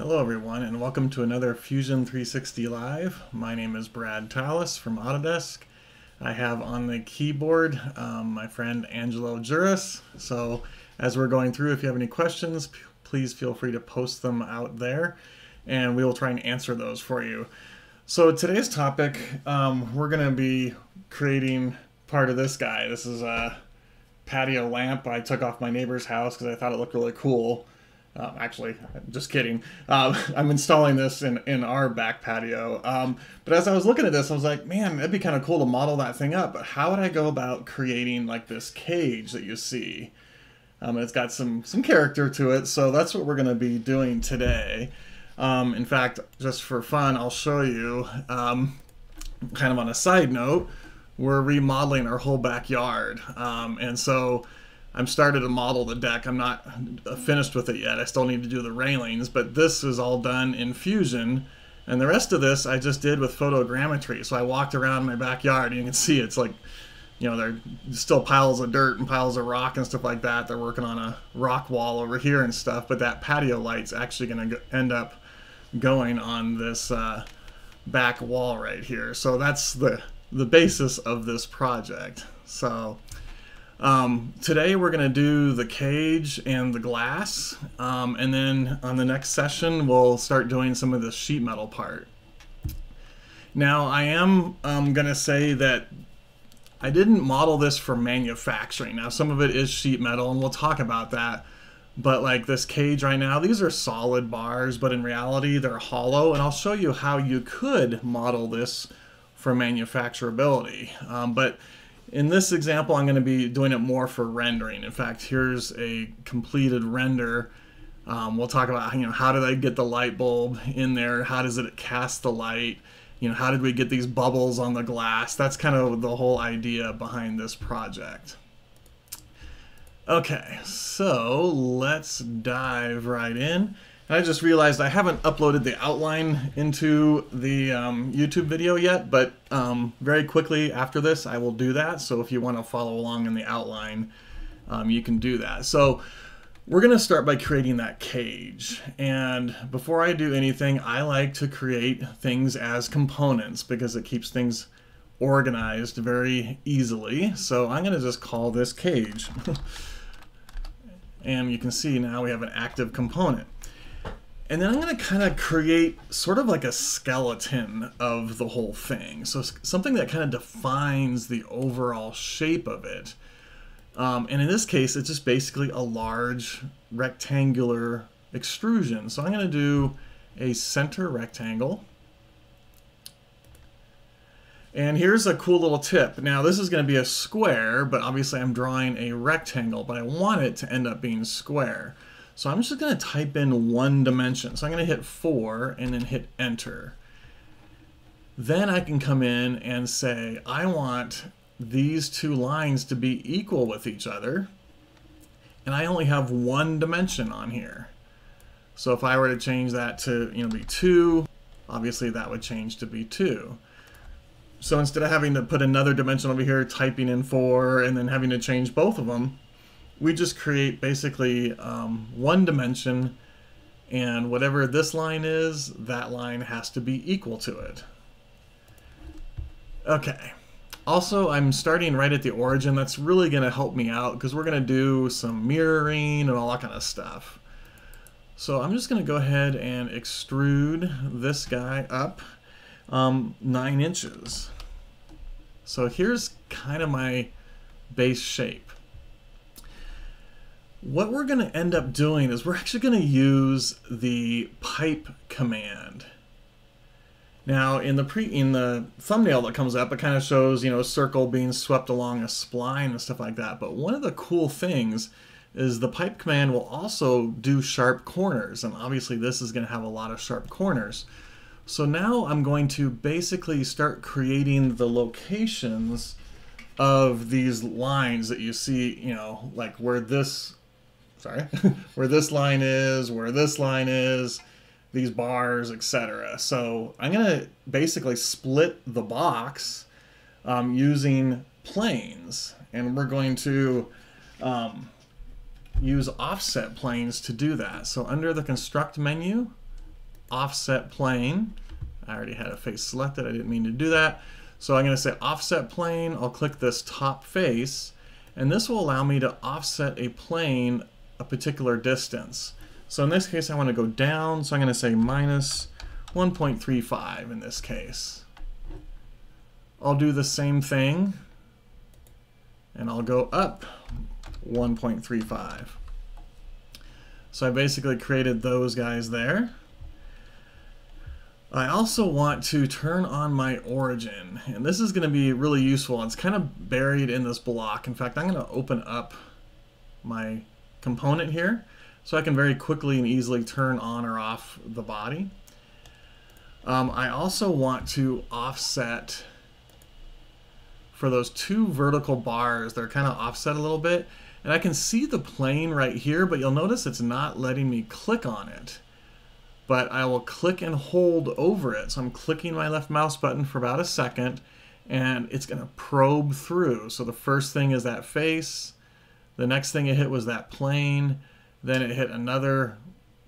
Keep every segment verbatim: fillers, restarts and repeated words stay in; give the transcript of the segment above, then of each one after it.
Hello everyone, and welcome to another Fusion three sixty Live. My name is Brad Tallis from Autodesk. I have on the keyboard um, my friend Angelo Juris. So as we're going through, if you have any questions, please feel free to post them out there, and we will try and answer those for you. So today's topic, um, we're going to be creating part of this guy. This is a patio lamp I took off my neighbor's house because I thought it looked really cool. Um, actually, just kidding. Um, I'm installing this in, in our back patio. Um, but as I was looking at this, I was like, man, it'd be kind of cool to model that thing up. But how would I go about creating like this cage that you see? Um, it's got some, some character to it. So that's what we're going to be doing today. Um, in fact, just for fun, I'll show you, um, kind of on a side note, we're remodeling our whole backyard. Um, and so I'm started to model the deck. I'm not finished with it yet. I still need to do the railings, but this is all done in Fusion. And the rest of this I just did with photogrammetry. So I walked around my backyard and you can see it's like, you know, there's still piles of dirt and piles of rock and stuff like that. They're working on a rock wall over here and stuff, but that patio light's actually going to end up going on this uh, back wall right here. So that's the, the basis of this project. So Um, today we're going to do the cage and the glass, um, and then on the next session we'll start doing some of the sheet metal part. Now I am um, going to say that I didn't model this for manufacturing. Now some of it is sheet metal and we'll talk about that, but like this cage right now, these are solid bars, but in reality they're hollow, and I'll show you how you could model this for manufacturability. Um, but in this example, I'm going to be doing it more for rendering. In fact, here's a completed render. Um, we'll talk about, you know, how did I get the light bulb in there? How does it cast the light? You know, how did we get these bubbles on the glass? That's kind of the whole idea behind this project. Okay, so let's dive right in. And I just realized I haven't uploaded the outline into the um, YouTube video yet, but um, very quickly after this, I will do that. So if you want to follow along in the outline, um, you can do that. So we're going to start by creating that cage. And before I do anything, I like to create things as components because it keeps things organized very easily. So I'm going to just call this cage. And you can see now we have an active component. And then I'm going to kind of create sort of like a skeleton of the whole thing. So something that kind of defines the overall shape of it. Um, and in this case, it's just basically a large rectangular extrusion. So I'm going to do a center rectangle. And here's a cool little tip. Now this is going to be a square, but obviously I'm drawing a rectangle, but I want it to end up being square. So I'm just going to type in one dimension. So I'm going to hit four and then hit enter. Then I can come in and say, I want these two lines to be equal with each other. And I only have one dimension on here. So if I were to change that to, you know, be two, obviously that would change to be two. So instead of having to put another dimension over here, typing in four and then having to change both of them, we just create basically um, one dimension, and whatever this line is, that line has to be equal to it. Okay. Also, I'm starting right at the origin. That's really going to help me out because we're going to do some mirroring and all that kind of stuff. So I'm just going to go ahead and extrude this guy up um, nine inches. So here's kind of my base shape. What we're going to end up doing is we're actually going to use the pipe command. Now in the pre in the thumbnail that comes up, it kind of shows, you know, a circle being swept along a spline and stuff like that. But one of the cool things is the pipe command will also do sharp corners. And obviously this is going to have a lot of sharp corners. So now I'm going to basically start creating the locations of these lines that you see, you know, like where this Sorry, where this line is, where this line is, these bars, et cetera. So I'm going to basically split the box um, using planes, and we're going to um, use offset planes to do that. So under the construct menu, offset plane. I already had a face selected. I didn't mean to do that. So I'm going to say offset plane. I'll click this top face, and this will allow me to offset a plane a particular distance. So in this case, I want to go down. So I'm going to say minus one point three five in this case. I'll do the same thing, and I'll go up one point three five. So I basically created those guys there. I also want to turn on my origin, and this is going to be really useful. It's kind of buried in this block. In fact, I'm going to open up my component here so I can very quickly and easily turn on or off the body. Um, I also want to offset for those two vertical bars. They're kind of offset a little bit, and I can see the plane right here, but you'll notice it's not letting me click on it. But I will click and hold over it. So I'm clicking my left mouse button for about a second, and it's gonna probe through. So the first thing is that face. The next thing it hit was that plane. Then it hit another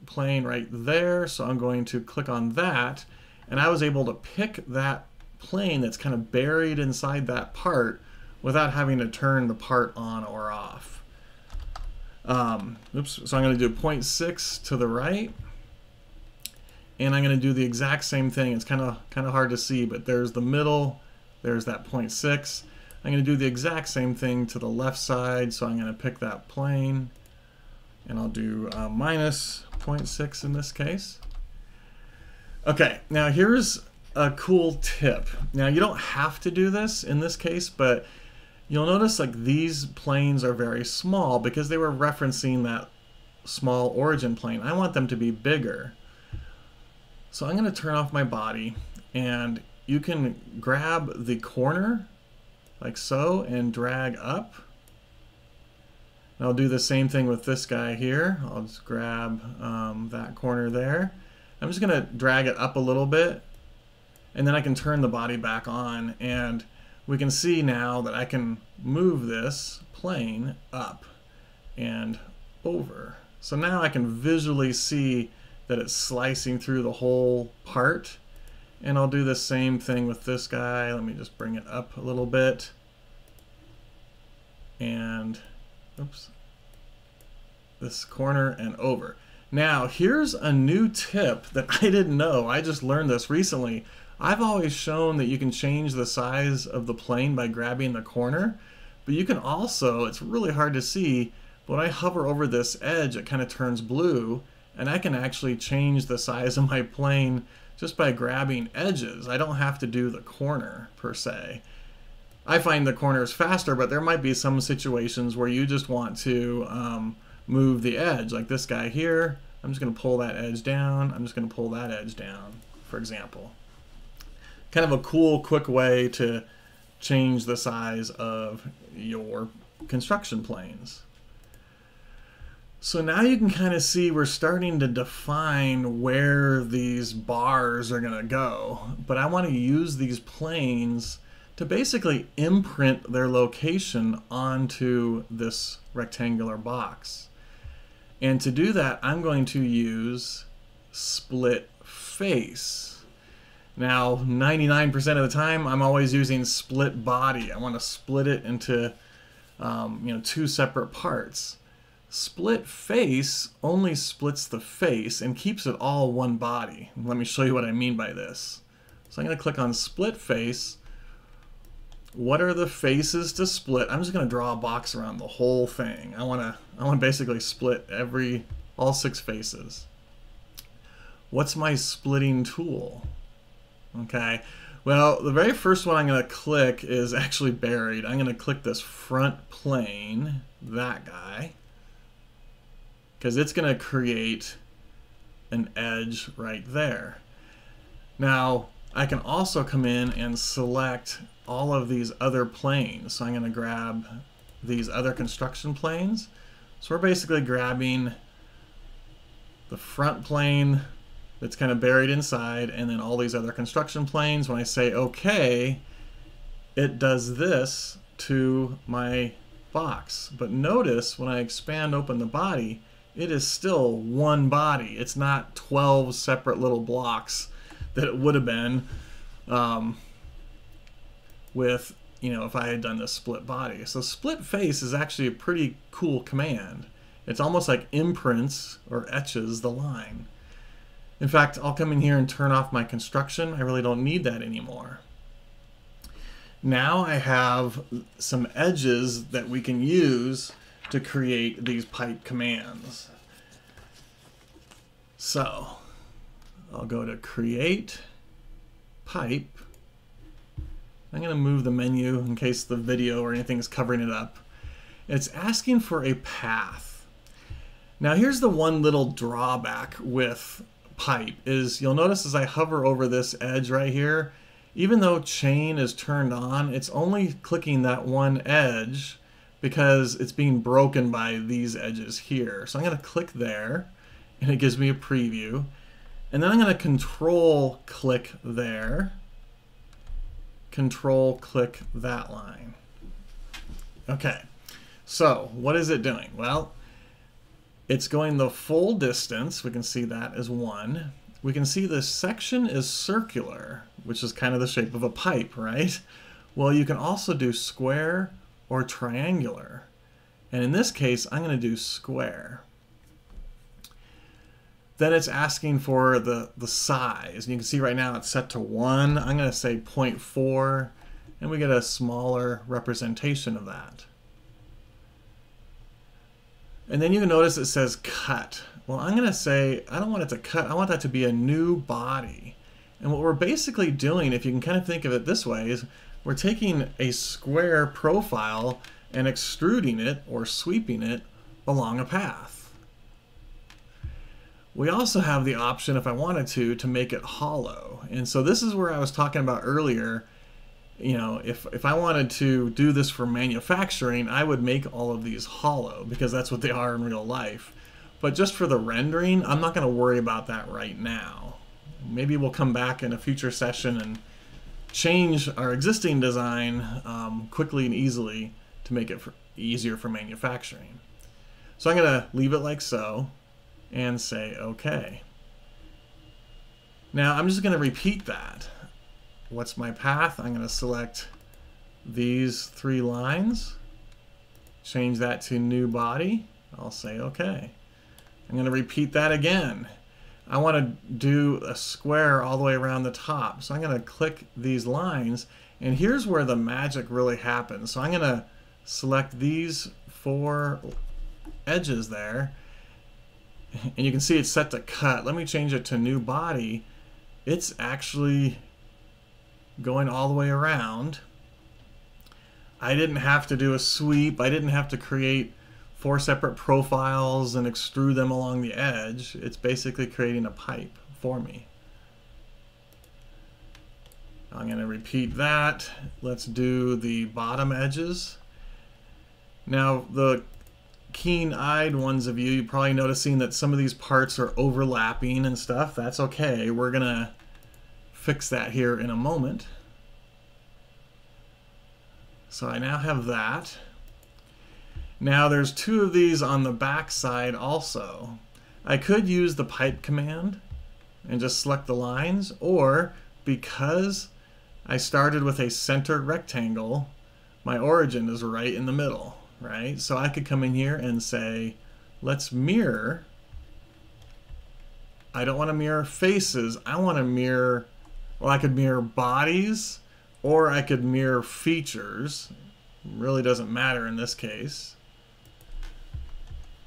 plane right there. So I'm going to click on that. And I was able to pick that plane that's kind of buried inside that part without having to turn the part on or off. Um, oops, so I'm gonna do zero point six to the right. And I'm going to do the exact same thing. It's kind of kind of hard to see, but there's the middle. There's that zero point six. I'm going to do the exact same thing to the left side. So I'm going to pick that plane, and I'll do uh, minus zero point six in this case. Okay, now here's a cool tip. Now you don't have to do this in this case, but you'll notice like these planes are very small because they were referencing that small origin plane. I want them to be bigger. So I'm going to turn off my body, and you can grab the corner like so and drag up. And I'll do the same thing with this guy here. I'll just grab um, that corner there. I'm just going to drag it up a little bit, and then I can turn the body back on, and we can see now that I can move this plane up and over. So now I can visually see that it's slicing through the whole part. And I'll do the same thing with this guy. Let me just bring it up a little bit. And, oops, this corner and over. Now, here's a new tip that I didn't know. I just learned this recently. I've always shown that you can change the size of the plane by grabbing the corner, but you can also, it's really hard to see, but when I hover over this edge, it kind of turns blue. And I can actually change the size of my plane just by grabbing edges. I don't have to do the corner per se. I find the corner is faster, but there might be some situations where you just want to um, move the edge, like this guy here. I'm just going to pull that edge down. I'm just going to pull that edge down, for example. Kind of a cool, quick way to change the size of your construction planes. So now you can kind of see we're starting to define where these bars are going to go, but I want to use these planes to basically imprint their location onto this rectangular box. And to do that, I'm going to use split face. Now, ninety-nine percent of the time, I'm always using split body. I want to split it into um, you know, two separate parts. Split face only splits the face and keeps it all one body. Let me show you what I mean by this. So I'm going to click on split face. What are the faces to split? I'm just going to draw a box around the whole thing. I want to I want to basically split every all six faces. What's my splitting tool? Okay. Well, the very first one I'm going to click is actually buried. I'm going to click this front plane, that guy, because it's going to create an edge right there. Now, I can also come in and select all of these other planes. So I'm going to grab these other construction planes. So we're basically grabbing the front plane that's kind of buried inside, and then all these other construction planes. When I say OK, it does this to my box. But notice when I expand open the body, it is still one body. It's not twelve separate little blocks that it would have been um, with, you know, if I had done this split body. So split face is actually a pretty cool command. It's almost like imprints or etches the line. In fact, I'll come in here and turn off my construction. I really don't need that anymore. Now I have some edges that we can use to create these pipe commands. So I'll go to create pipe. I'm going to move the menu in case the video or anything is covering it up. It's asking for a path. Now here's the one little drawback with pipe is you'll notice as I hover over this edge right here, even though chain is turned on, it's only clicking that one edge because it's being broken by these edges here. So I'm going to click there and it gives me a preview. And then I'm going to control click there, control click that line. Okay, so what is it doing? Well, it's going the full distance. We can see that as one. We can see this section is circular, which is kind of the shape of a pipe, right? Well, you can also do square or triangular. And in this case, I'm going to do square. Then it's asking for the, the size. And you can see right now it's set to one. I'm going to say zero point four, and we get a smaller representation of that. And then you can notice it says cut. Well, I'm going to say, I don't want it to cut. I want that to be a new body. And what we're basically doing, if you can kind of think of it this way, is we're taking a square profile and extruding it or sweeping it along a path. We also have the option, if I wanted to, to make it hollow. And so this is where I was talking about earlier. You know, if, if I wanted to do this for manufacturing, I would make all of these hollow because that's what they are in real life. But just for the rendering, I'm not going to worry about that right now. Maybe we'll come back in a future session and change our existing design um, quickly and easily to make it for easier for manufacturing. So I'm going to leave it like so and say OK. Now I'm just going to repeat that. What's my path? I'm going to select these three lines, change that to new body. I'll say OK. I'm going to repeat that again. I want to do a square all the way around the top. So I'm going to click these lines, and here's where the magic really happens. So I'm going to select these four edges there, and you can see it's set to cut. Let me change it to new body. It's actually going all the way around. I didn't have to do a sweep. I didn't have to create four separate profiles and extrude them along the edge. It's basically creating a pipe for me. I'm going to repeat that. Let's do the bottom edges. Now the keen-eyed ones of you, you're probably noticing that some of these parts are overlapping and stuff. That's okay. We're going to fix that here in a moment. So I now have that. Now there's two of these on the back side also. I could use the pipe command and just select the lines, or because I started with a centered rectangle, my origin is right in the middle, right? So I could come in here and say, let's mirror. I don't want to mirror faces. I want to mirror, well, I could mirror bodies, or I could mirror features. Really doesn't matter in this case.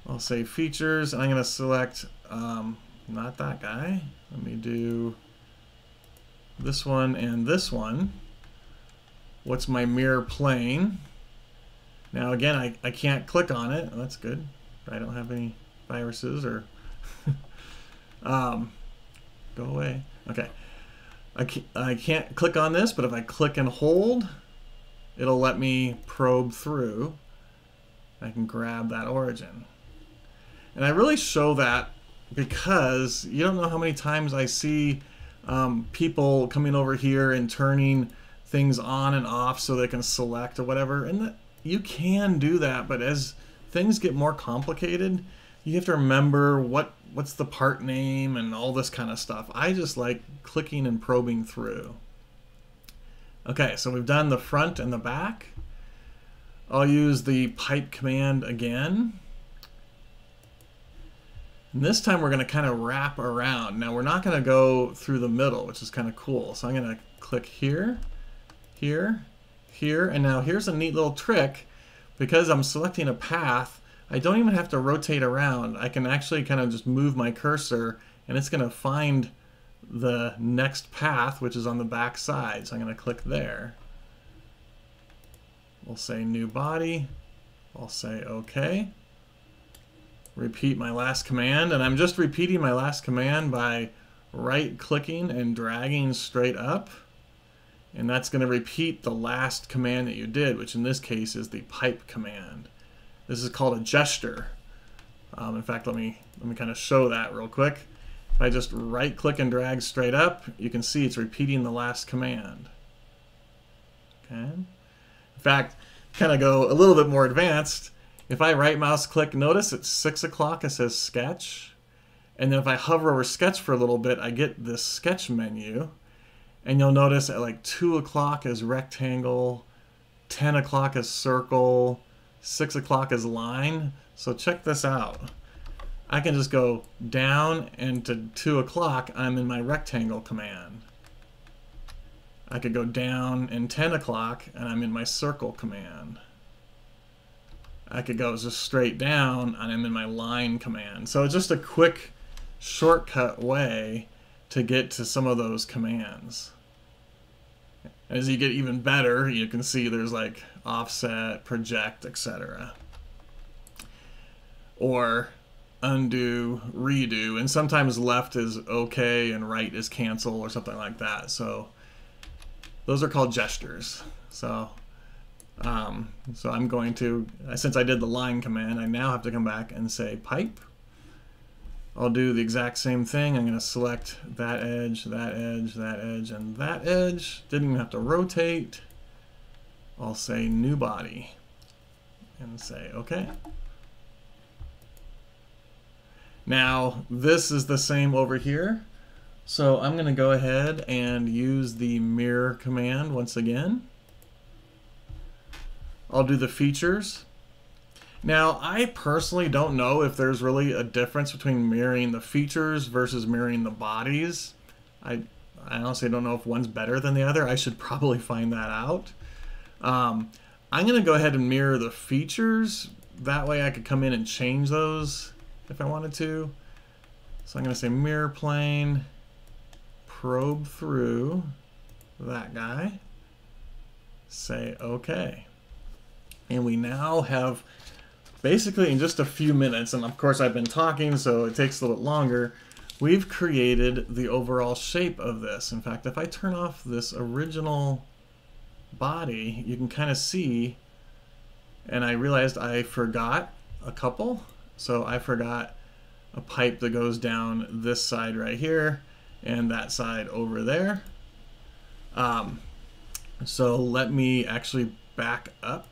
I'll say features, and I'm going to select um, not that guy. Let me do this one and this one. What's my mirror plane? Now again, I, I can't click on it. Oh, that's good. I don't have any viruses or um, go away. Okay. I can't, I can't click on this, but if I click and hold, it'll let me probe through. I can grab that origin. And I really show that because you don't know how many times I see um, people coming over here and turning things on and off so they can select or whatever. And that, you can do that, but as things get more complicated, you have to remember what what's the part name and all this kind of stuff. I just like clicking and probing through. Okay, so we've done the front and the back. I'll use the pipe command again. And this time we're gonna kind of wrap around. Now we're not gonna go through the middle, which is kind of cool. So I'm gonna click here, here, here, and now here's a neat little trick. Because I'm selecting a path, I don't even have to rotate around. I can actually kind of just move my cursor and it's gonna find the next path, which is on the back side. So I'm gonna click there. We'll say new body. I'll say okay. Repeat my last command, and I'm just repeating my last command by right clicking and dragging straight up. And that's going to repeat the last command that you did, which in this case is the pipe command. This is called a gesture. Um, in fact, let me let me kind of show that real quick. If I just right click and drag straight up, you can see it's repeating the last command. Okay. In fact, kind of go a little bit more advanced. If I right mouse click, notice it's six o'clock, it says sketch. And then if I hover over sketch for a little bit, I get this sketch menu. And you'll notice at like two o'clock is rectangle, ten o'clock is circle, six o'clock is line. So check this out. I can just go down and to two o'clock, I'm in my rectangle command. I could go down and ten o'clock and I'm in my circle command. I could go just straight down and I'm in my line command. So it's just a quick shortcut way to get to some of those commands. As you get even better, you can see there's like offset, project, et cetera. Or undo, redo, and sometimes left is okay and right is cancel or something like that. So those are called gestures. So um, so I'm going to, since I did the line command, I now have to come back and say pipe. I'll do the exact same thing. I'm going to select that edge, that edge, that edge, and that edge. Didn't even have to rotate. I'll say new body and say okay. Now this is the same over here. So I'm going to go ahead and use the mirror command once again. I'll do the features. Now, I personally don't know if there's really a difference between mirroring the features versus mirroring the bodies. I, I honestly don't know if one's better than the other. I should probably find that out. Um, I'm going to go ahead and mirror the features. That way I could come in and change those if I wanted to. So I'm going to say mirror plane, probe through that guy, say okay. And we now have... basically in just a few minutes, and of course I've been talking so it takes a little bit longer, we've created the overall shape of this. In fact, if I turn off this original body, you can kind of see, and I realized I forgot a couple. So I forgot a pipe that goes down this side right here and that side over there. Um, so let me actually back up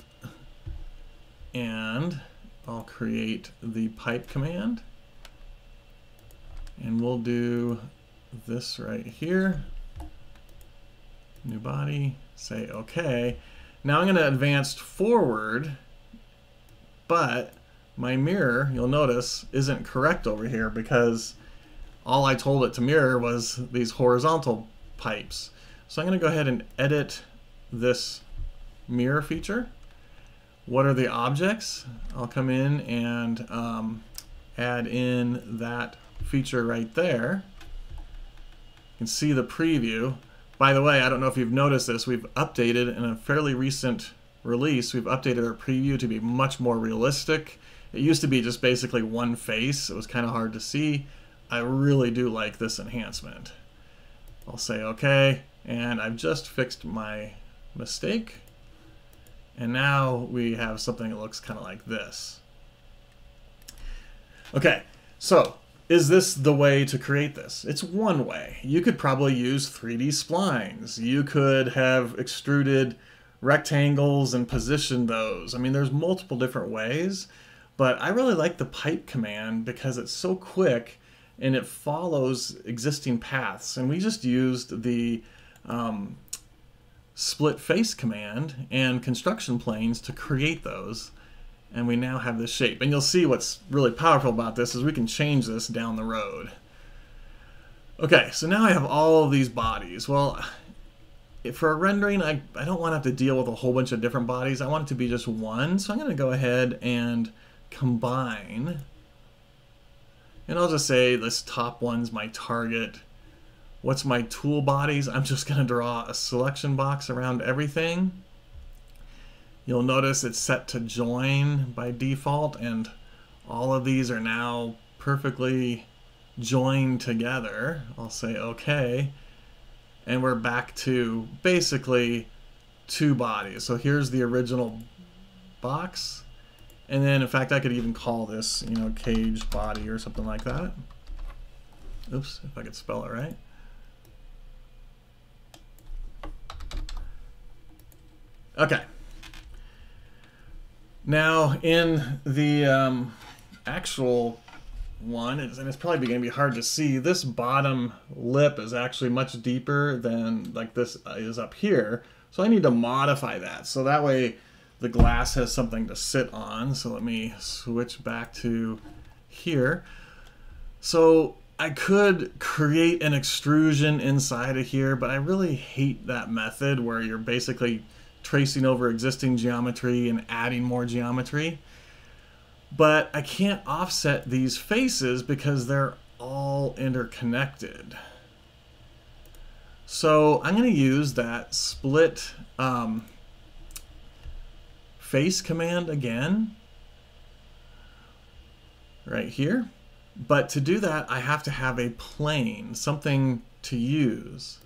and I'll create the pipe command and we'll do this right here. New body, say okay. Now I'm going to advance forward, but my mirror, you'll notice, isn't correct over here because all I told it to mirror was these horizontal pipes. So I'm going to go ahead and edit this mirror feature. What are the objects? I'll come in and um, add in that feature right there. You can see the preview. By the way, I don't know if you've noticed this, we've updated in a fairly recent release, we've updated our preview to be much more realistic. It used to be just basically one face. It was kind of hard to see. I really do like this enhancement. I'll say okay, and I've just fixed my mistake. And now we have something that looks kind of like this. Okay, so is this the way to create this? It's one way. You could probably use three D splines. You could have extruded rectangles and positioned those. I mean, there's multiple different ways. But I really like the pipe command because it's so quick and it follows existing paths. And we just used the um, split face command and construction planes to create those. And we now have this shape. And you'll see what's really powerful about this is we can change this down the road. Okay, so now I have all of these bodies. Well, if for a rendering, I, I don't want to have to deal with a whole bunch of different bodies. I want it to be just one. So I'm going to go ahead and combine. And I'll just say this top one's my target. What's my tool bodies? I'm just going to draw a selection box around everything. You'll notice it's set to join by default, and all of these are now perfectly joined together. I'll say okay, and we're back to basically two bodies. So here's the original box, and then in fact I could even call this, you know, cage body or something like that. Oops, if I could spell it right. Okay. Now in the um, actual one, and it's probably going to be hard to see, this bottom lip is actually much deeper than like this is up here. So I need to modify that. So that way the glass has something to sit on. So let me switch back to here. So I could create an extrusion inside of here, but I really hate that method where you're basically tracing over existing geometry and adding more geometry. But I can't offset these faces because they're all interconnected. So I'm going to use that split um, face command again right here. But to do that, I have to have a plane, something to use.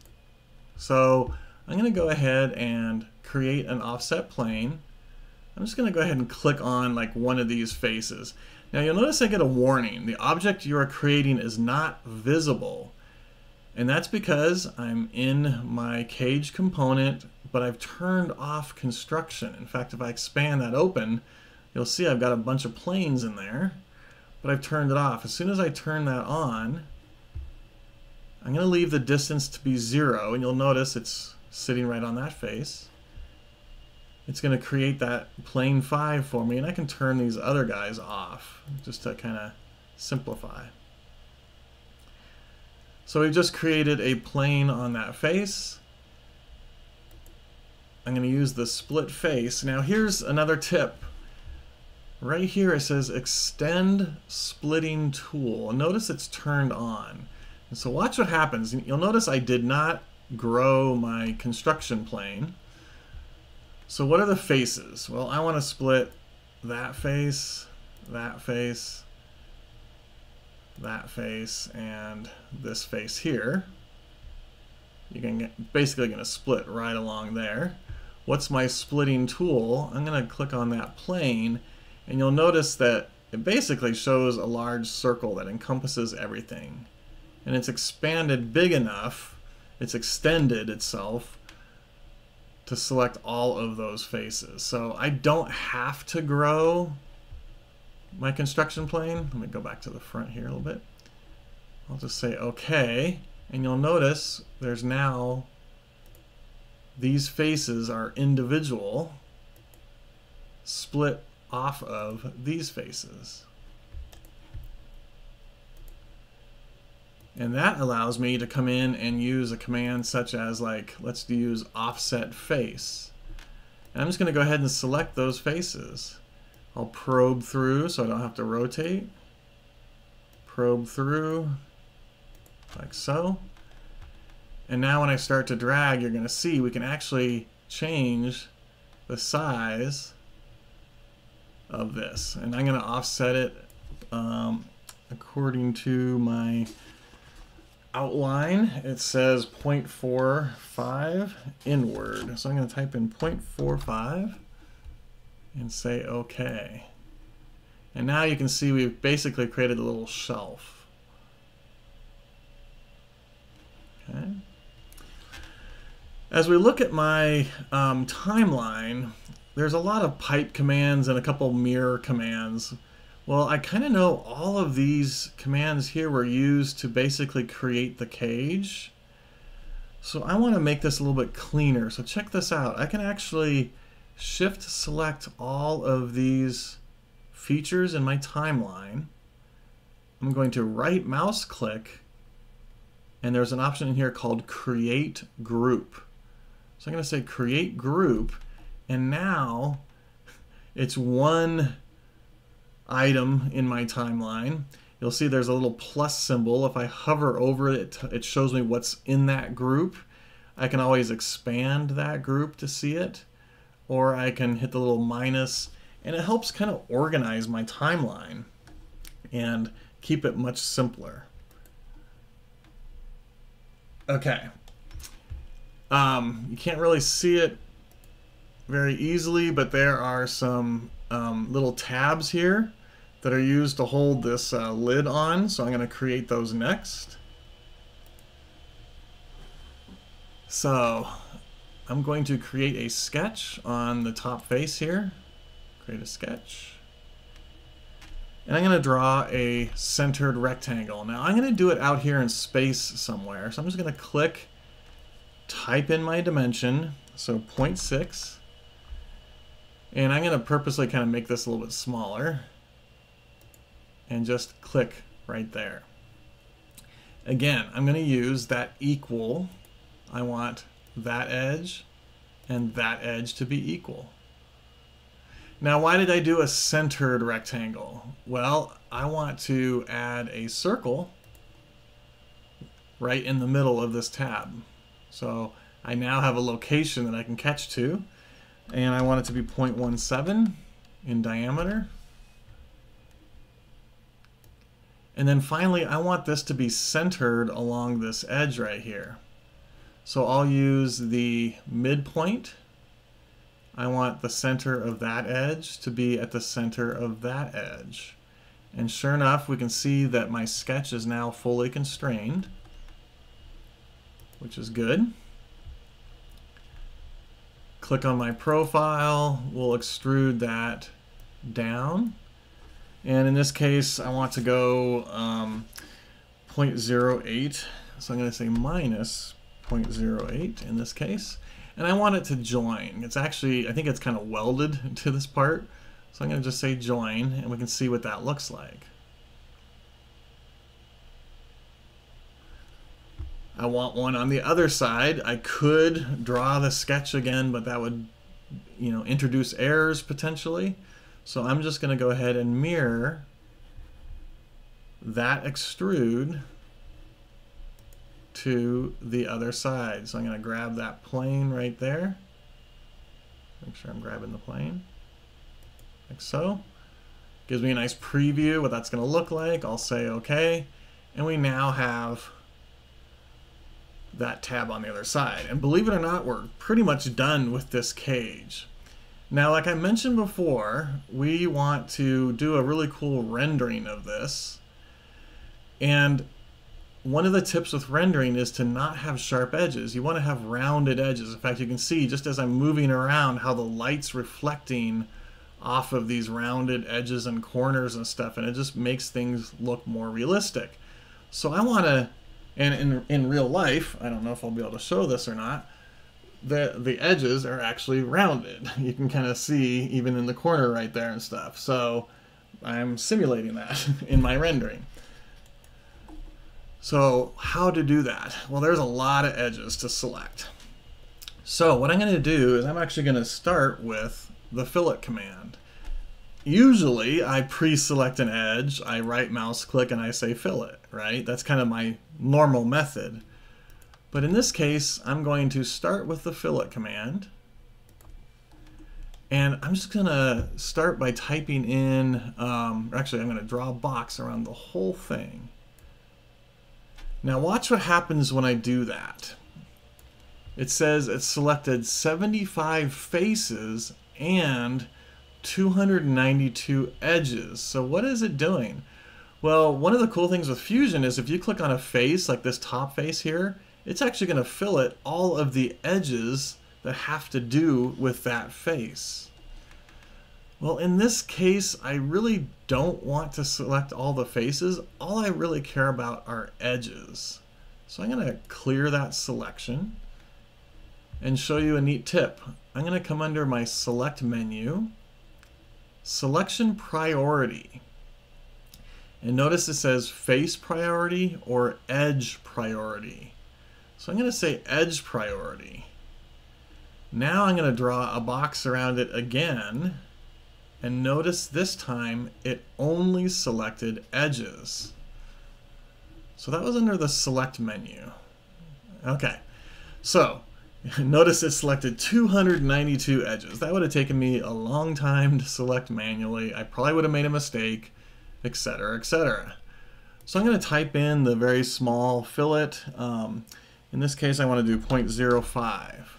So I'm going to go ahead and create an offset plane. I'm just going to go ahead and click on like one of these faces. Now you'll notice I get a warning. The object you are creating is not visible. And that's because I'm in my cage component, but I've turned off construction. In fact, if I expand that open, you'll see I've got a bunch of planes in there, but I've turned it off. As soon as I turn that on, I'm going to leave the distance to be zero, and you'll notice it's sitting right on that face. It's going to create that plane five for me, and I can turn these other guys off just to kind of simplify. So we've just created a plane on that face. I'm going to use the split face. Now here's another tip. Right here it says extend splitting tool. Notice it's turned on. And so watch what happens. You'll notice I did not grow my construction plane. So what are the faces? Well, I want to split that face, that face, that face, and this face here. You can get, basically going to split right along there. What's my splitting tool? I'm going to click on that plane, and you'll notice that it basically shows a large circle that encompasses everything. And it's expanded big enough, it's extended itself to select all of those faces. So I don't have to grow my construction plane. Let me go back to the front here a little bit. I'll just say okay, and you'll notice there's now, these faces are individual, split off of these faces. And that allows me to come in and use a command such as like, let's use offset face. And I'm just going to go ahead and select those faces. I'll probe through so I don't have to rotate. Probe through like so. And now when I start to drag, you're going to see we can actually change the size of this. And I'm going to offset it um, according to my outline. It says zero point four five inward. So I'm going to type in zero point four five and say okay. And now you can see we've basically created a little shelf. Okay. As we look at my um, timeline, there's a lot of pipe commands and a couple mirror commands. Well, I kind of know all of these commands here were used to basically create the cage. So I want to make this a little bit cleaner. So check this out. I can actually shift select all of these features in my timeline. I'm going to right mouse click, and there's an option in here called create group. So I'm going to say create group, and now it's one item in my timeline. You'll see there's a little plus symbol. If I hover over it, it shows me what's in that group. I can always expand that group to see it, or I can hit the little minus, and it helps kind of organize my timeline and keep it much simpler. Okay. Um, you can't really see it very easily, but there are some um, little tabs here that are used to hold this uh, lid on, so I'm going to create those next. So I'm going to create a sketch on the top face here. Create a sketch. And I'm going to draw a centered rectangle. Now I'm going to do it out here in space somewhere, so I'm just going to click, type in my dimension, so zero point six, and I'm going to purposely kind of make this a little bit smaller and just click right there. Again, I'm going to use that equal. I want that edge and that edge to be equal. Now, why did I do a centered rectangle? Well, I want to add a circle right in the middle of this tab. So I now have a location that I can catch to, and I want it to be zero point one seven in diameter. And then finally, I want this to be centered along this edge right here. So I'll use the midpoint. I want the center of that edge to be at the center of that edge. And sure enough, we can see that my sketch is now fully constrained, which is good. Click on my profile, we'll extrude that down. And in this case, I want to go um, zero point zero eight. So I'm going to say minus zero point zero eight in this case. And I want it to join. It's actually, I think it's kind of welded to this part. So I'm going to just say join, and we can see what that looks like. I want one on the other side. I could draw the sketch again, but that would, you know, introduce errors potentially. So I'm just going to go ahead and mirror that extrude to the other side. So I'm going to grab that plane right there. Make sure I'm grabbing the plane, like so. Gives me a nice preview of what that's going to look like. I'll say okay, and we now have that tab on the other side. And believe it or not, we're pretty much done with this cage. Now, like I mentioned before, we want to do a really cool rendering of this. And one of the tips with rendering is to not have sharp edges. You want to have rounded edges. In fact, you can see just as I'm moving around how the light's reflecting off of these rounded edges and corners and stuff, and it just makes things look more realistic. So I want to And in, in real life, I don't know if I'll be able to show this or not, the, the edges are actually rounded. You can kind of see even in the corner right there and stuff. So I'm simulating that in my rendering. So how to do that? Well, there's a lot of edges to select. So what I'm going to do is I'm actually going to start with the fillet command. Usually I pre-select an edge, I right mouse click, and I say fillet, right? That's kind of my normal method. But in this case, I'm going to start with the fillet command. And I'm just gonna start by typing in, um, actually I'm gonna draw a box around the whole thing. Now watch what happens when I do that. It says it selected seventy-five faces and two hundred ninety-two edges. So what is it doing? Well, one of the cool things with Fusion is if you click on a face like this top face here, it's actually going to fillet all of the edges that have to do with that face. Well, in this case, I really don't want to select all the faces. All I really care about are edges. So I'm gonna clear that selection and show you a neat tip. I'm gonna come under my select menu, selection priority. And notice it says face priority or edge priority. So I'm gonna say edge priority. Now I'm gonna draw a box around it again. And notice this time it only selected edges. So that was under the select menu. Okay, so notice it selected two hundred ninety-two edges. That would have taken me a long time to select manually. I probably would have made a mistake, et cetera, et cetera. So I'm going to type in the very small fillet. Um, in this case, I want to do zero point zero five.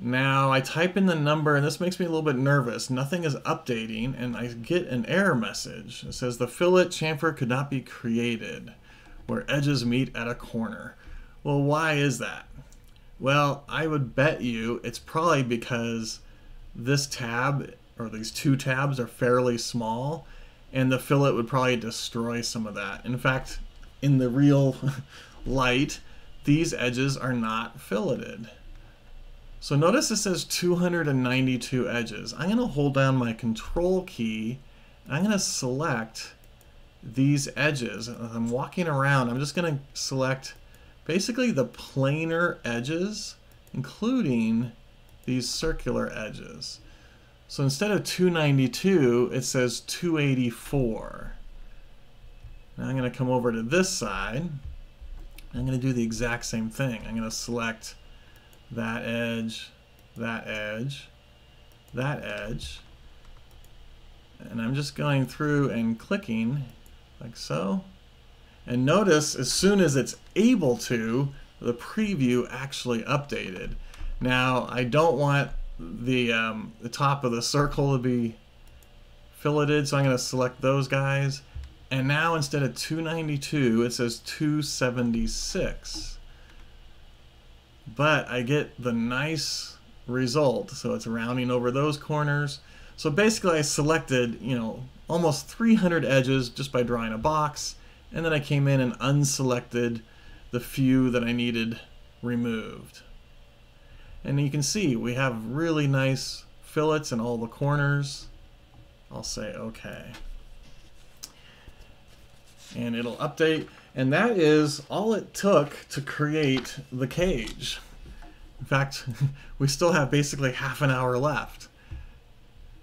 Now I type in the number, and this makes me a little bit nervous. Nothing is updating, and I get an error message. It says the fillet chamfer could not be created where edges meet at a corner. Well, why is that? Well, I would bet you it's probably because this tab, or these two tabs, are fairly small, and the fillet would probably destroy some of that. In fact, in the real light, these edges are not filleted. So notice it says two hundred ninety-two edges. I'm going to hold down my control key. And I'm going to select these edges. As I'm walking around, I'm just going to select basically the planar edges, including these circular edges. So instead of two ninety-two, it says two eighty-four. Now I'm going to come over to this side. I'm going to do the exact same thing. I'm going to select that edge, that edge, that edge. And I'm just going through and clicking like so. And notice as soon as it's able to, the preview actually updated. Now, I don't want the, um, the top of the circle to be filleted, so I'm going to select those guys. And now instead of two ninety-two, it says two seventy-six. But I get the nice result, so it's rounding over those corners. So basically I selected, you know, almost three hundred edges just by drawing a box, and then I came in and unselected the few that I needed removed. And you can see we have really nice fillets in all the corners. I'll say okay. And it'll update. And that is all it took to create the cage. In fact, we still have basically half an hour left.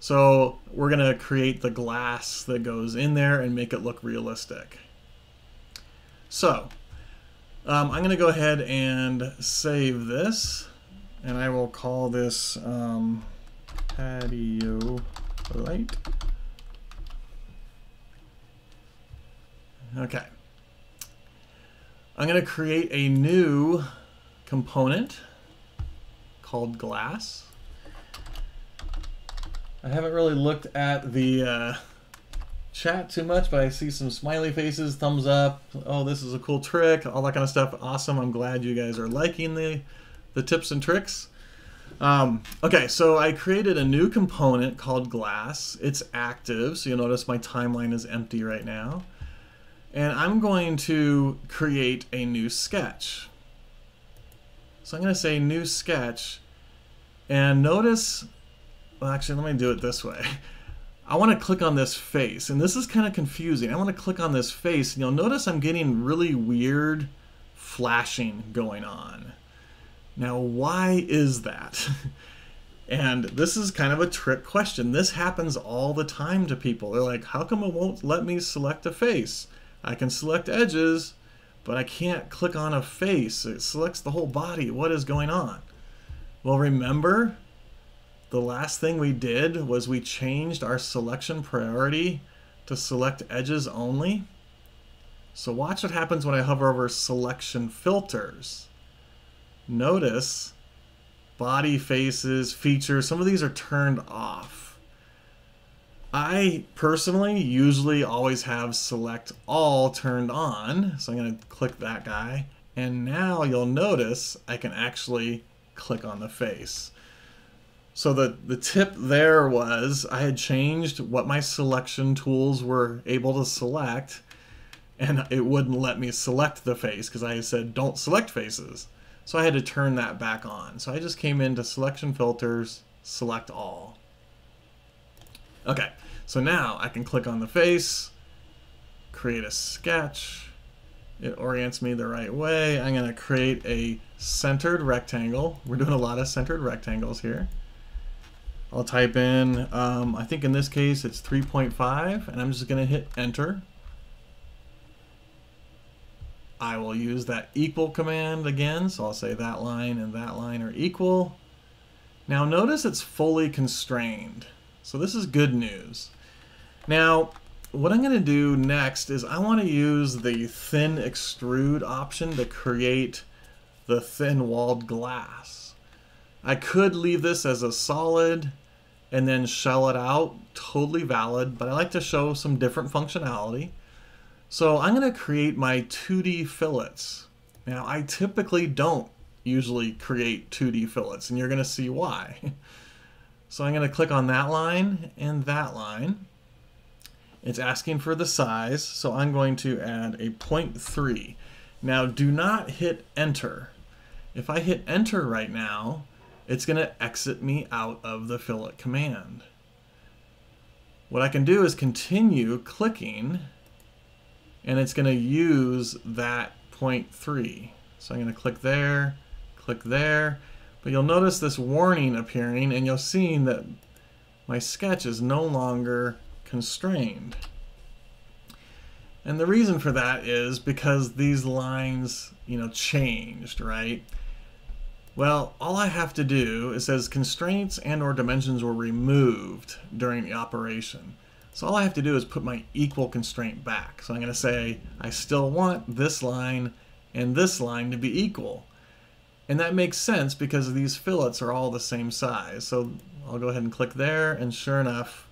So we're going to create the glass that goes in there and make it look realistic. So um, I'm going to go ahead and save this. And I will call this um, Patio Light. Okay. I'm going to create a new component called glass. I haven't really looked at the uh, chat too much, but I see some smiley faces, thumbs up, oh, this is a cool trick, all that kind of stuff. Awesome. I'm glad you guys are liking the, the tips and tricks. Um, okay, so I created a new component called glass. It's active, so you'll notice my timeline is empty right now. And I'm going to create a new sketch. So I'm going to say new sketch. And notice, well, actually, let me do it this way. I want to click on this face. And this is kind of confusing. I want to click on this face. And you'll notice I'm getting really weird flashing going on. Now, why is that? And this is kind of a trick question. This happens all the time to people. They're like, how come it won't let me select a face? I can select edges, but I can't click on a face. It selects the whole body. What is going on? Well, remember, the last thing we did was we changed our selection priority to select edges only. So watch what happens when I hover over selection filters. Notice body, faces, features, some of these are turned off. I personally usually always have select all turned on, so I'm going to click that guy, and now you'll notice I can actually click on the face. So the, the tip there was I had changed what my selection tools were able to select, and it wouldn't let me select the face because I said don't select faces. So I had to turn that back on. So I just came into selection filters, select all. Okay, so now I can click on the face, create a sketch. It orients me the right way. I'm gonna create a centered rectangle. We're doing a lot of centered rectangles here. I'll type in, um, I think in this case it's three point five, and I'm just gonna hit enter. I will use that equal command again, so I'll say that line and that line are equal. Now notice it's fully constrained. So this is good news. Now, what I'm gonna do next is I wanna use the thin extrude option to create the thin walled glass. I could leave this as a solid and then shell it out, totally valid, but I like to show some different functionality. So I'm gonna create my two D fillets. Now I typically don't usually create two D fillets, and you're gonna see why. So I'm gonna click on that line and that line. It's asking for the size, so I'm going to add a zero point three. Now do not hit enter. If I hit enter right now, it's gonna exit me out of the fillet command. What I can do is continue clicking, and it's gonna use that zero point three. So I'm gonna click there, click there, but you'll notice this warning appearing, and you'll see that my sketch is no longer constrained. And the reason for that is because these lines, you know, changed, right? Well, all I have to do, it says constraints and or dimensions were removed during the operation. So all I have to do is put my equal constraint back. So I'm gonna say, I still want this line and this line to be equal. And that makes sense because these fillets are all the same size. So I'll go ahead and click there, and sure enough,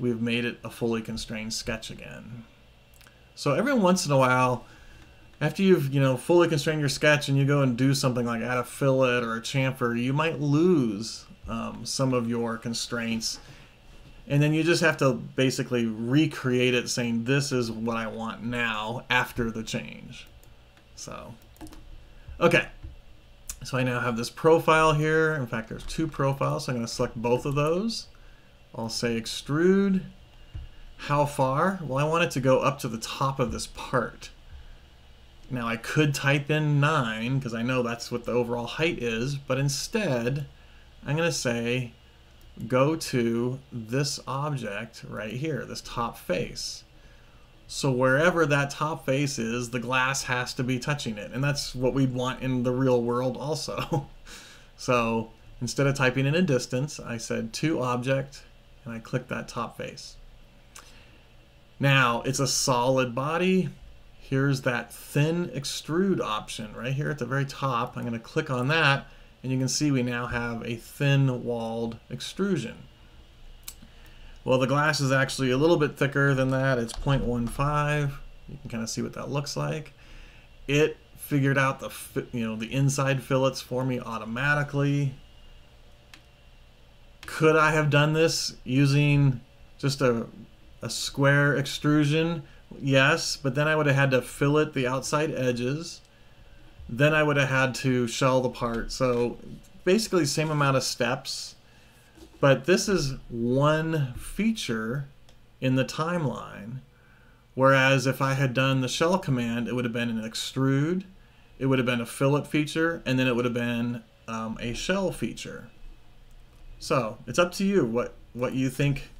we've made it a fully constrained sketch again. So every once in a while, after you've you know fully constrained your sketch and you go and do something like add a fillet or a chamfer, you might lose um, some of your constraints. And then you just have to basically recreate it saying, this is what I want now after the change. So, okay. So I now have this profile here. In fact, there's two profiles, so I'm gonna select both of those. I'll say extrude. How far? Well, I want it to go up to the top of this part. Now I could type in nine because I know that's what the overall height is, but instead I'm gonna say go to this object right here, this top face. So wherever that top face is, the glass has to be touching it, and that's what we'd want in the real world also. So instead of typing in a distance, I said to object, and I click that top face. Now, it's a solid body. Here's that thin extrude option right here at the very top. I'm gonna click on that, and you can see we now have a thin walled extrusion. Well, the glass is actually a little bit thicker than that. It's zero point one five. You can kind of see what that looks like. It figured out the, you know, the inside fillets for me automatically. Could I have done this using just a, a square extrusion? Yes, but then I would have had to fillet the outside edges. Then I would have had to shell the part. So basically same amount of steps, but this is one feature in the timeline. Whereas if I had done the shell command, it would have been an extrude, it would have been a fillet feature, and then it would have been um, a shell feature. So it's up to you what, what you think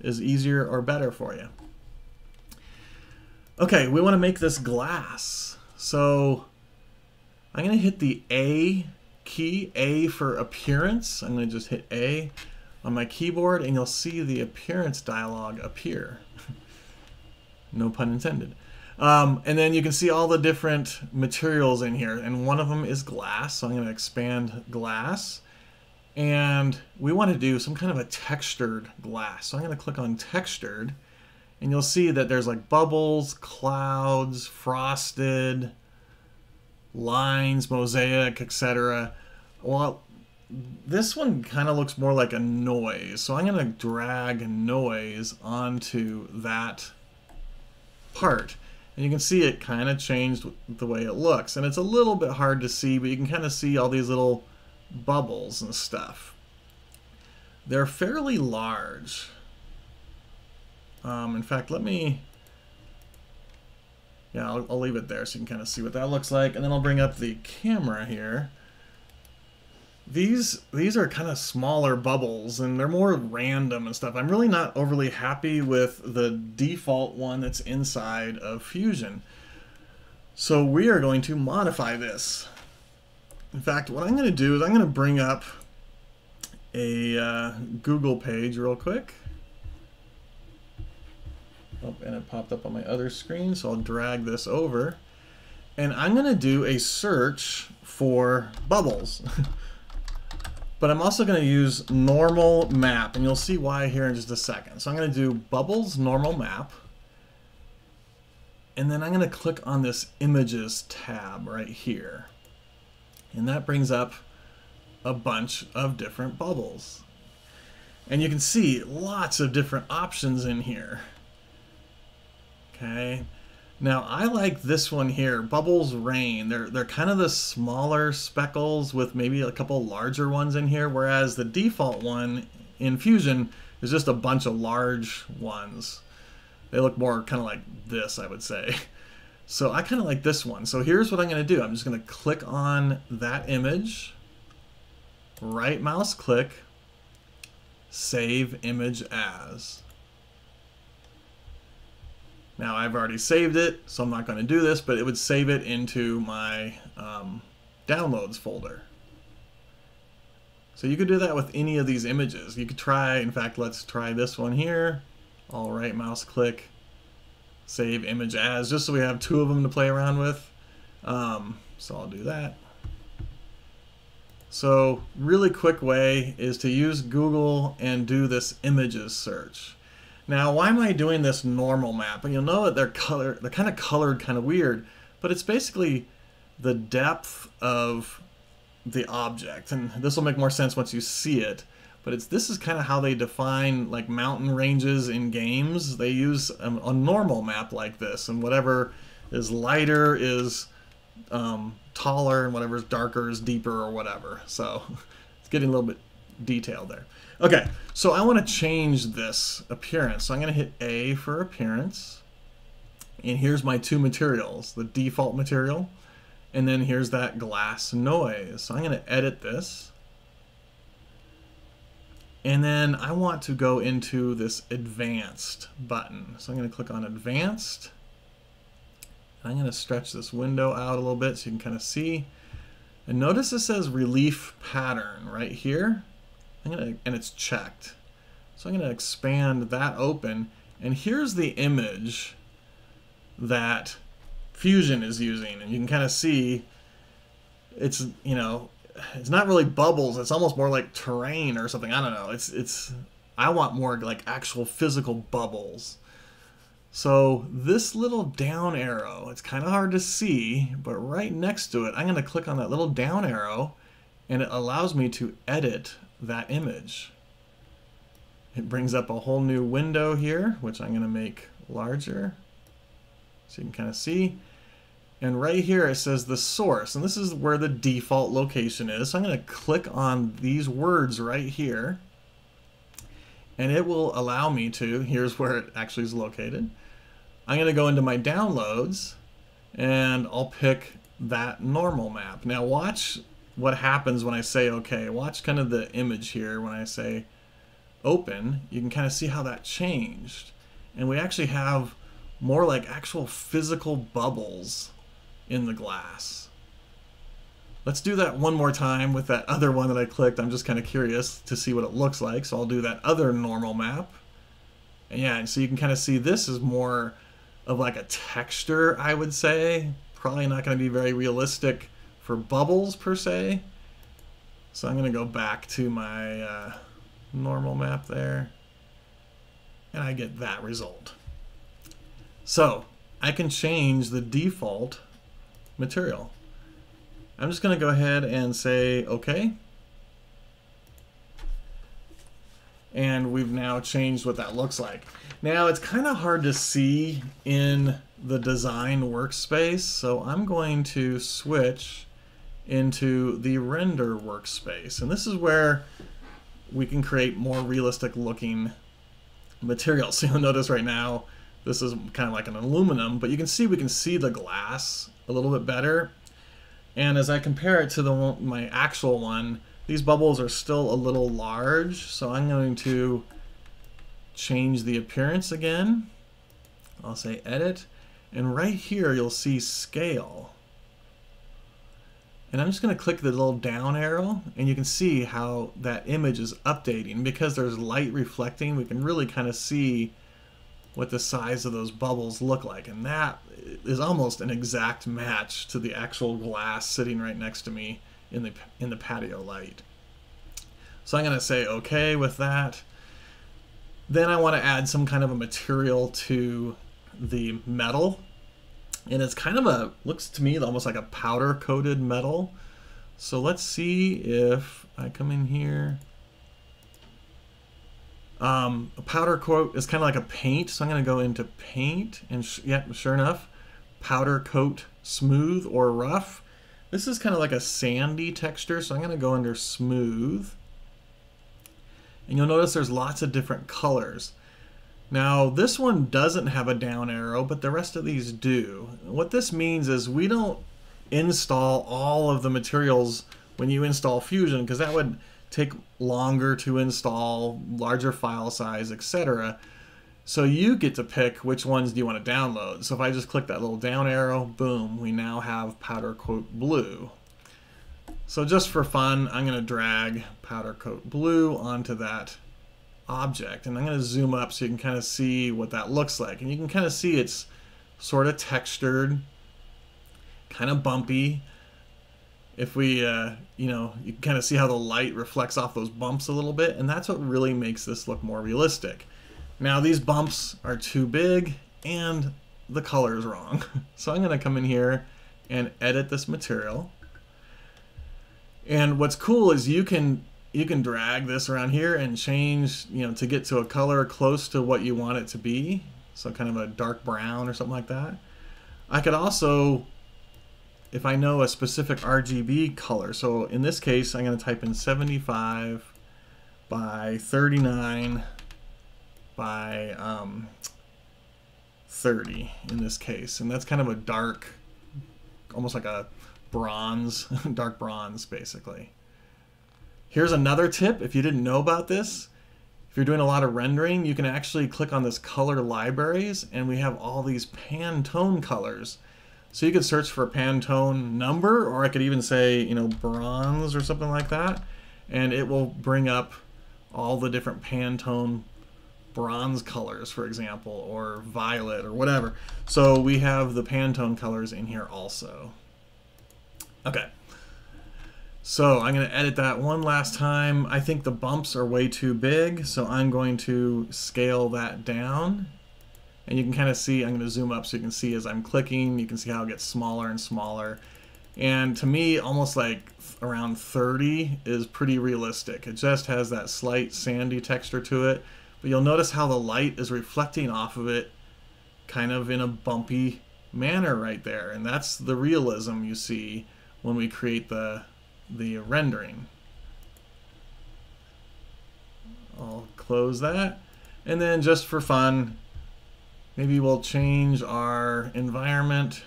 is easier or better for you. Okay, we want to make this glass. So I'm going to hit the A key, A for appearance. I'm going to just hit A on my keyboard, and you'll see the appearance dialog appear. No pun intended. Um, and then you can see all the different materials in here, and one of them is glass. So I'm going to expand glass. And we want to do some kind of a textured glass. So I'm going to click on textured, and you'll see that there's like bubbles, clouds, frosted, lines, mosaic, et cetera. Well, This one kind of looks more like a noise, so I'm going to drag a noise onto that part. And you can see it kind of changed the way it looks. And it's a little bit hard to see, but you can kind of see all these little bubbles and stuff. They're fairly large. Um, in fact, let me... Yeah, I'll, I'll leave it there so you can kind of see what that looks like. And then I'll bring up the camera here. These these are kind of smaller bubbles, and they're more random and stuff. I'm really not overly happy with the default one that's inside of Fusion. So we are going to modify this. In fact, what I'm going to do is I'm going to bring up a uh, Google page real quick. Oh, and it popped up on my other screen, so I'll drag this over. And I'm going to do a search for bubbles. But I'm also going to use normal map, and you'll see why here in just a second. So I'm going to do bubbles normal map, and then I'm going to click on this images tab right here. And that brings up a bunch of different bubbles. And you can see lots of different options in here. Okay. Now I like this one here, Bubbles Rain. They're, they're kind of the smaller speckles with maybe a couple larger ones in here, whereas the default one in Fusion is just a bunch of large ones. They look more kind of like this, I would say. So I kind of like this one. So here's what I'm going to do. I'm just going to click on that image, right mouse click, save image as. Now I've already saved it, so I'm not going to do this, but it would save it into my um, downloads folder. So you could do that with any of these images. You could try, in fact, let's try this one here. I'll right mouse click, save image as, just so we have two of them to play around with. Um, so I'll do that. So really quick way is to use Google and do this images search. Now, why am I doing this normal map? And you'll know that they're color, they're kind of colored, kind of weird, but it's basically the depth of the object. And this will make more sense once you see it. But it's this is kind of how they define like mountain ranges in games. They use a, a normal map like this, and whatever is lighter is um, taller, and whatever is darker is deeper, or whatever. So it's getting a little bit detail there. Okay, so I want to change this appearance. So I'm going to hit A for appearance. And here's my two materials, the default material, and then here's that glass noise. So I'm going to edit this. And then I want to go into this advanced button. So I'm going to click on advanced. I'm going to stretch this window out a little bit so you can kind of see. And notice it says relief pattern right here. I'm gonna, and it's checked. So I'm going to expand that open, and here's the image that Fusion is using, and you can kind of see it's, you know, it's not really bubbles, it's almost more like terrain or something. I don't know. It's it's I want more like actual physical bubbles. So this little down arrow, it's kind of hard to see, but right next to it, I'm going to click on that little down arrow, and it allows me to edit that image. It brings up a whole new window here, which I'm going to make larger so you can kind of see. And right here it says the source, and this is where the default location is. So I'm going to click on these words right here, and it will allow me to, here's where it actually is located. I'm going to go into my downloads, and I'll pick that normal map. Now watch what happens when I say okay. Watch kind of the image here when I say open. You can kind of see how that changed. And we actually have more like actual physical bubbles in the glass. Let's do that one more time with that other one that I clicked. I'm just kind of curious to see what it looks like. So I'll do that other normal map. And yeah, and so you can kind of see this is more of like a texture, I would say. Probably not going to be very realistic for bubbles per se. So I'm going to go back to my uh, normal map there, and I get that result. So I can change the default material. I'm just going to go ahead and say okay, and we've now changed what that looks like. Now it's kind of hard to see in the design workspace, so I'm going to switch into the render workspace, and this is where we can create more realistic looking materials. So you'll notice right now this is kind of like an aluminum, but you can see we can see the glass a little bit better. And as I compare it to the one, my actual one, these bubbles are still a little large, so I'm going to change the appearance again. I'll say edit, and right here you'll see scale. And I'm just going to click the little down arrow, and you can see how that image is updating. Because there's light reflecting, we can really kind of see what the size of those bubbles look like. And that is almost an exact match to the actual glass sitting right next to me in the, in the patio light. So I'm going to say okay with that. Then I want to add some kind of a material to the metal. And it's kind of a, looks to me almost like a powder coated metal. So let's see if I come in here. Um, a powder coat is kind of like a paint. So I'm going to go into paint, and sh yeah, sure enough, powder coat smooth or rough. This is kind of like a sandy texture. So I'm going to go under smooth. And you'll notice there's lots of different colors. Now this one doesn't have a down arrow, but the rest of these do. What this means is we don't install all of the materials when you install Fusion, because that would take longer to install, larger file size, et cetera. So you get to pick which ones do you want to download. So if I just click that little down arrow, boom, we now have powder coat blue. So just for fun, I'm going to drag powder coat blue onto that object, and I'm going to zoom up so you can kind of see what that looks like. And you can kind of see it's sort of textured, kind of bumpy. If we, uh, you know, you can kind of see how the light reflects off those bumps a little bit, and that's what really makes this look more realistic. Now these bumps are too big, and the color is wrong. So I'm going to come in here and edit this material. And what's cool is you can you can drag this around here and change, you know, to get to a color close to what you want it to be. So kind of a dark brown or something like that. I could also, if I know a specific R G B color, so in this case, I'm going to type in seventy-five by thirty-nine by um, thirty in this case. And that's kind of a dark, almost like a bronze, dark bronze, basically. Here's another tip if you didn't know about this. If you're doing a lot of rendering, you can actually click on this color libraries, and we have all these Pantone colors. So you could search for Pantone number, or I could even say, you know, bronze or something like that, and it will bring up all the different Pantone bronze colors, for example, or violet or whatever. So we have the Pantone colors in here also. Okay. So I'm going to edit that one last time. I think the bumps are way too big, so I'm going to scale that down. And you can kind of see, I'm going to zoom up so you can see as I'm clicking, you can see how it gets smaller and smaller. And to me, almost like around thirty is pretty realistic. It just has that slight sandy texture to it. But you'll notice how the light is reflecting off of it kind of in a bumpy manner right there. And that's the realism you see when we create the the rendering. I'll close that, and then just for fun, maybe we'll change our environment.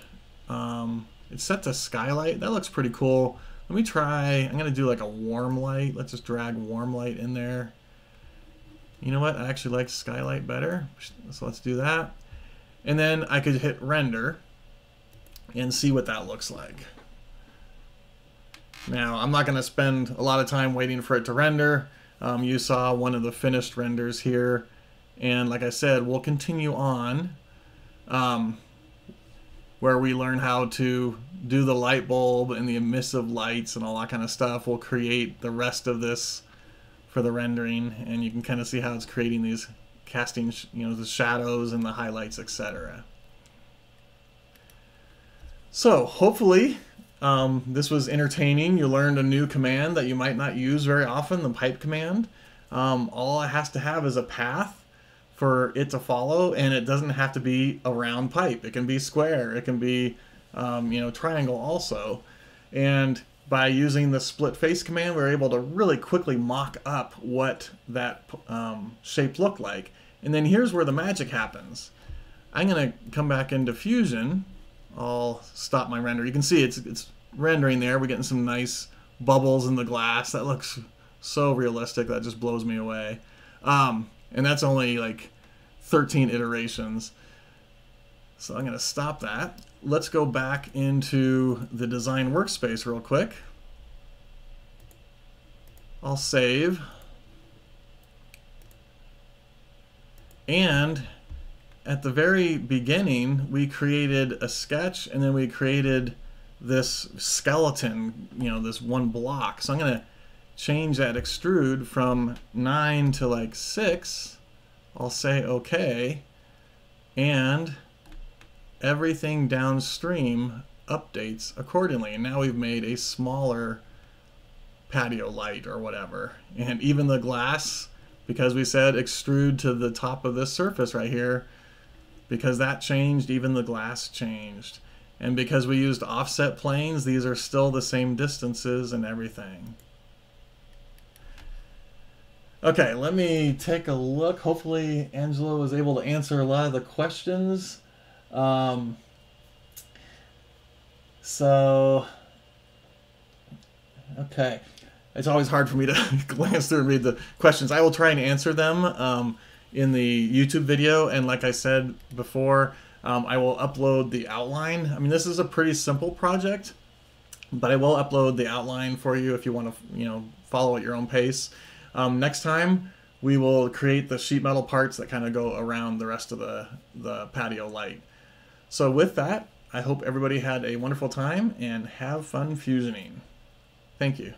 Um, it's set to skylight. That looks pretty cool. Let me try, I'm gonna do like a warm light. Let's just drag warm light in there. You know what, I actually like skylight better, so let's do that. And then I could hit render and see what that looks like. Now, I'm not going to spend a lot of time waiting for it to render. Um, you saw one of the finished renders here. And like I said, we'll continue on um, where we learn how to do the light bulb and the emissive lights and all that kind of stuff. We'll create the rest of this for the rendering. And you can kind of see how it's creating these casting, you know, the shadows and the highlights, et cetera. So hopefully Um, this was entertaining. You learned a new command that you might not use very often, the pipe command. Um, all it has to have is a path for it to follow, and it doesn't have to be a round pipe. It can be square. It can be, um, you know, triangle also. And by using the split face command, we were able to really quickly mock up what that um, shape looked like. And then here's where the magic happens. I'm going to come back into Fusion. I'll stop my render. You can see it's, it's rendering there. We're getting some nice bubbles in the glass. That looks so realistic. That just blows me away. Um, and that's only like thirteen iterations. So I'm going to stop that. Let's go back into the design workspace real quick. I'll save. And at the very beginning, we created a sketch, and then we created this skeleton, you know, this one block. So I'm going to change that extrude from nine to like six. I'll say okay, and everything downstream updates accordingly. And now we've made a smaller patio light or whatever. And even the glass, because we said extrude to the top of this surface right here, because that changed, even the glass changed. And because we used offset planes, these are still the same distances and everything. Okay, let me take a look. Hopefully Angelo was able to answer a lot of the questions. Um, so, okay. It's always hard for me to glance through and read the questions. I will try and answer them um, in the YouTube video. And like I said before, um, I will upload the outline. I mean, this is a pretty simple project, but I will upload the outline for you if you want to, you know, follow at your own pace. Um, next time, we will create the sheet metal parts that kind of go around the rest of the, the patio light. So with that, I hope everybody had a wonderful time and have fun fusioning. Thank you.